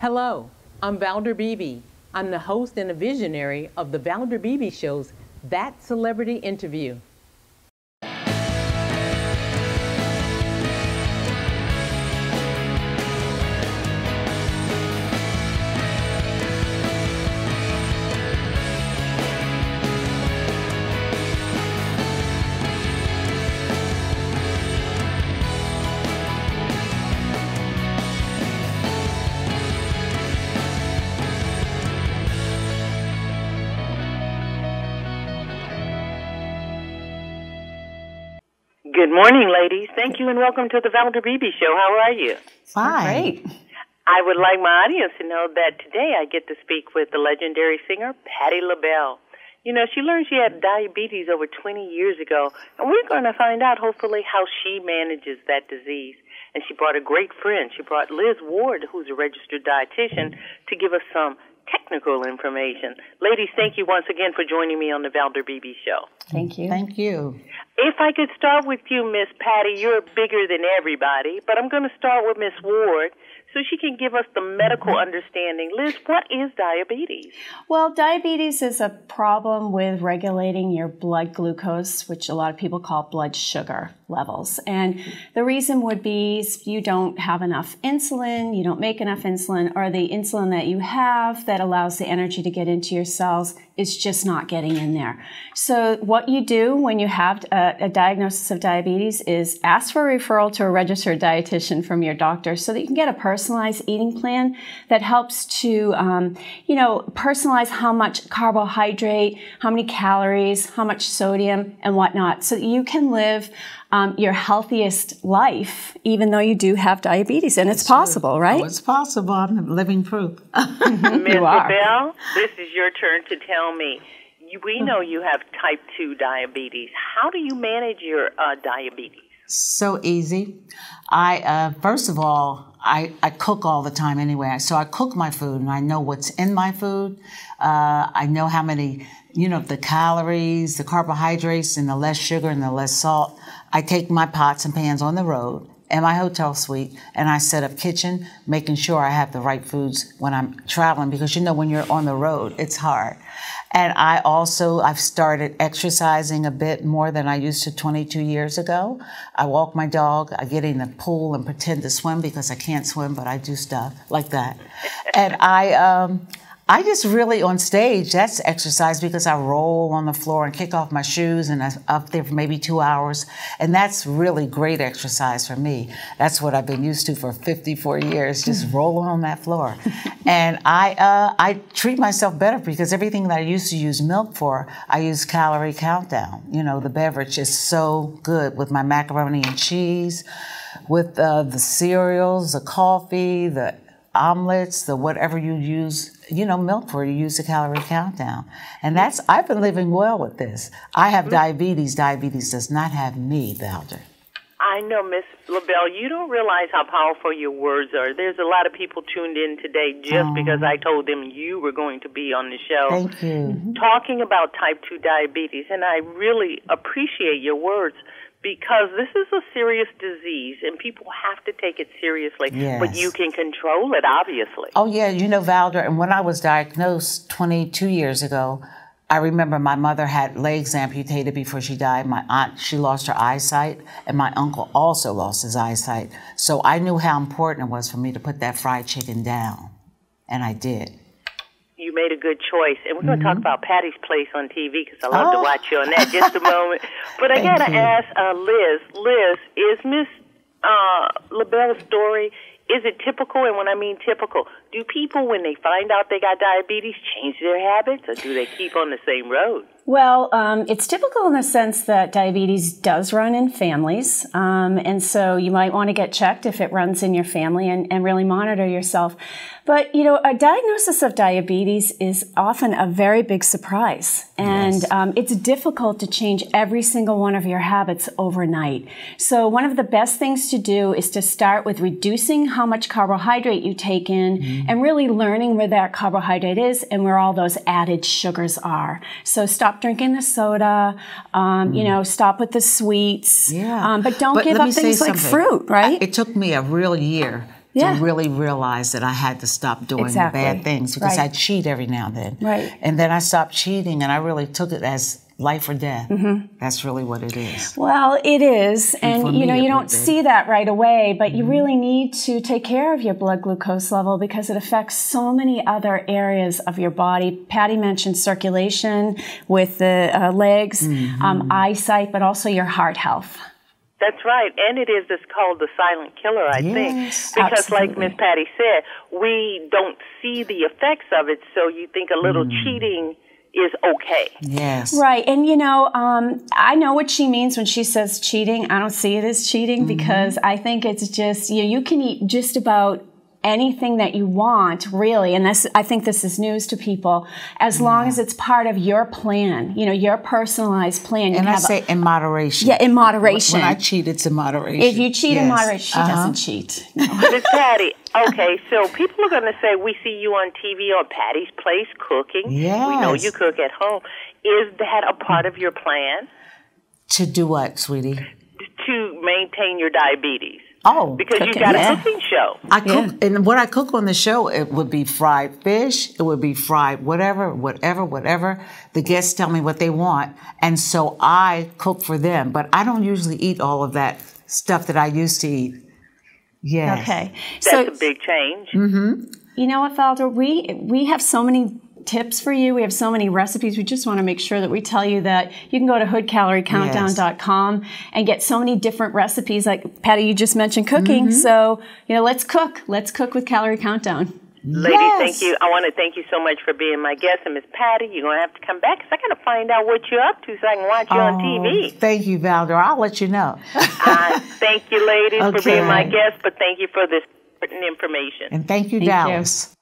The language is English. Hello, I'm Valder Beebe. I'm the host and a visionary of the Valder Beebe Show's That Celebrity Interview. Good morning, ladies. Thank you and welcome to the Valder Beebe Show. How are you? Fine. Great. I would like my audience to know that today I get to speak with the legendary singer Patti LaBelle. You know, she learned she had diabetes over 20 years ago, and we're going to find out, hopefully, how she manages that disease. And she brought a great friend. She brought Liz Ward, who's a registered dietitian, to give us some technical information. Ladies, thank you once again for joining me on the Valder Beebe Show. Thank you. Thank you. If I could start with you, Miss Patti, you're bigger than everybody, but I'm going to start with Miss Ward so she can give us the medical understanding. Liz, what is diabetes? Well, diabetes is a problem with regulating your blood glucose, which a lot of people call blood sugar levels. And the reason would be you don't have enough insulin, you don't make enough insulin, or the insulin that you have that allows the energy to get into your cells is just not getting in there. So what you do when you have a diagnosis of diabetes is ask for a referral to a registered dietitian from your doctor so that you can get a personalized eating plan that helps to, you know, personalize how much carbohydrate, how many calories, how much sodium and whatnot, so that you can live your healthiest life, even though you do have diabetes. And it's possible, true. Right? Oh, it's possible. I'm living proof. Ms. LaBelle, this is your turn to tell me. We know you have type 2 diabetes. How do you manage your diabetes? So easy. First of all, I cook all the time anyway. So I cook my food and I know what's in my food. I know how many, you know, the calories, the carbohydrates, and the less sugar and the less salt. I take my pots and pans on the road and my hotel suite, and I set up kitchen, making sure I have the right foods when I'm traveling, because, you know, when you're on the road, it's hard. And I've started exercising a bit more than I used to 22 years ago. I walk my dog, I get in the pool and pretend to swim because I can't swim, but I do stuff like that. And I just really, on stage, that's exercise, because I roll on the floor and kick off my shoes, and I'm up there for maybe 2 hours. And that's really great exercise for me. That's what I've been used to for 54 years, just rolling on that floor. And I treat myself better, because everything that I used to use milk for, I use Calorie Countdown. You know, the beverage is so good with my macaroni and cheese, with the cereals, the coffee, the omelets, the whatever you use, you know, milk for, you use the Calorie Countdown. And that's, I've been living well with this. I have diabetes. Diabetes does not have me, Valder. I know, Miss LaBelle, you don't realize how powerful your words are. There's a lot of people tuned in today just because I told them you were going to be on the show. Thank you. Talking about type 2 diabetes, and I really appreciate your words, because this is a serious disease, and people have to take it seriously. Yes. But you can control it, obviously. Oh, yeah. You know, Valder, and when I was diagnosed 22 years ago, I remember my mother had legs amputated before she died. My aunt, she lost her eyesight, and my uncle also lost his eyesight. So I knew how important it was for me to put that fried chicken down, and I did. You made a good choice. And we're going to talk about Patti's Place on TV, because I love to watch you on that just a moment. But I got to ask Liz. Liz, is Miss LaBelle's story, is it typical? And when I mean typical, do people, when they find out they got diabetes, change their habits, or do they keep on the same road? Well, it's typical in the sense that diabetes does run in families, and so you might want to get checked if it runs in your family and really monitor yourself. But, you know, a diagnosis of diabetes is often a very big surprise, and it's difficult to change every single one of your habits overnight. So one of the best things to do is to start with reducing how much carbohydrate you take in and really learning where that carbohydrate is and where all those added sugars are. So stop drinking the soda, you know, stop with the sweets, but don't give up things like fruit, right? It took me a real year to really realize that I had to stop doing the bad things, because I cheat every now and then. Right. And then I stopped cheating, and I really took it as life or death. Mm-hmm. That's really what it is. Well, it is. And you know, you don't see that right away, but you really need to take care of your blood glucose level because it affects so many other areas of your body. Patti mentioned circulation with the legs, eyesight, but also your heart health. That's right, and it is called the silent killer, I think, because like Miss Patti said, we don't see the effects of it, so you think a little cheating is okay. Yes. Right, and you know, I know what she means when she says cheating. I don't see it as cheating because I think it's just, you know, you can eat just about anything that you want, really, and this, I think this is news to people, as long as it's part of your plan, you know, your personalized plan. You and I say in moderation. Yeah, in moderation. When I cheat, it's in moderation. If you cheat in moderation, she doesn't cheat. No. Miss Patti, okay, so people are going to say, we see you on TV or Patti's Place cooking. Yes. We know you cook at home. Is that a part of your plan? To do what, sweetie? To maintain your diabetes. Oh, because you've got a cooking show. I cook, and what I cook on the show, it would be fried fish, it would be fried whatever. The guests tell me what they want, and so I cook for them. But I don't usually eat all of that stuff that I used to eat. Yeah. Okay. That's a big change. You know what, Valder, we have so many tips for you. We have so many recipes. We just want to make sure that we tell you that you can go to hoodcaloriecountdown.com and get so many different recipes. Like Patti, you just mentioned cooking. So, you know, let's cook. Let's cook with Calorie Countdown. Ladies, thank you. I want to thank you so much for being my guest. And Miss Patti, you're going to have to come back because I got to find out what you're up to so I can watch you on TV. Thank you, Valder. I'll let you know. Thank you, ladies, for being my guest, but thank you for this important information. And thank you, Dallas.